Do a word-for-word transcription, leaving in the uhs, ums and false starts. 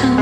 Come